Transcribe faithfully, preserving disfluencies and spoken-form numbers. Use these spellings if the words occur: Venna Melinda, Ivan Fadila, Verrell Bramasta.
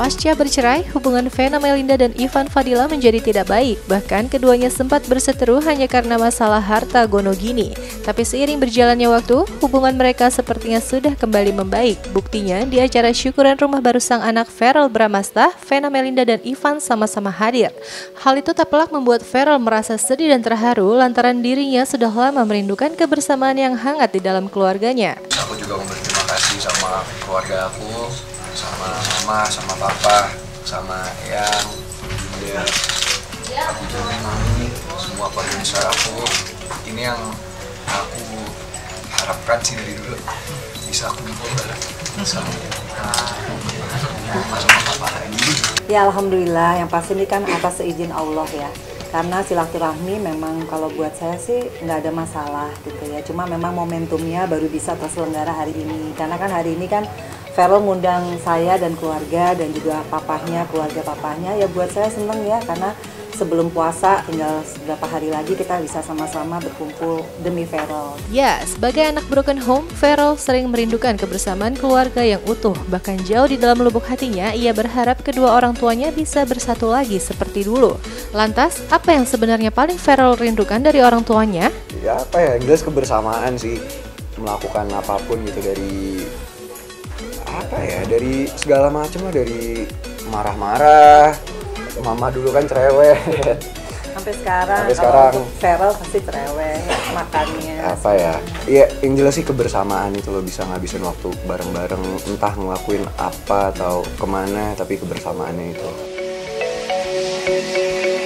Pasca bercerai, hubungan Venna Melinda dan Ivan Fadila menjadi tidak baik. Bahkan keduanya sempat berseteru hanya karena masalah harta gono gini. Tapi seiring berjalannya waktu, hubungan mereka sepertinya sudah kembali membaik. Buktinya, di acara syukuran rumah baru sang anak Verrell Bramasta, Venna Melinda dan Ivan sama-sama hadir. Hal itu tak pelak membuat Verrell merasa sedih dan terharu lantaran dirinya sudah lama merindukan kebersamaan yang hangat di dalam keluarganya. Aku juga berterima kasih sama keluarga aku, sama mama, sama papa, sama eyang, dia, aku jadi mami, semua keluarga besar aku. Ini yang aku harapkan sih dari dulu, bisa aku kumpul sama mama, sama papa lagi. Ya alhamdulillah, yang pasti ini kan atas seizin Allah ya. Karena silaturahmi memang kalau buat saya sih nggak ada masalah gitu ya. Cuma memang momentumnya baru bisa terselenggara hari ini. Karena kan hari ini kan Verrell ngundang saya dan keluarga dan juga papahnya, keluarga papahnya. Ya buat saya seneng ya, karena sebelum puasa tinggal beberapa hari lagi kita bisa sama-sama berkumpul demi Verrell. Ya, sebagai anak broken home, Verrell sering merindukan kebersamaan keluarga yang utuh. Bahkan jauh di dalam lubuk hatinya, ia berharap kedua orang tuanya bisa bersatu lagi seperti dulu. Lantas, apa yang sebenarnya paling Verrell rindukan dari orang tuanya? Ya apa ya, jelas kebersamaan sih. Melakukan apapun gitu dari apa ya, dari segala macam lah, dari marah-marah. Mama dulu kan cerewet. Sampai sekarang. Sampai sekarang. Verrell pasti cerewet, makannya. Apa ya? Iya, yang jelas sih kebersamaan itu lo bisa ngabisin waktu bareng-bareng, entah ngelakuin apa atau kemana, tapi kebersamaannya itu.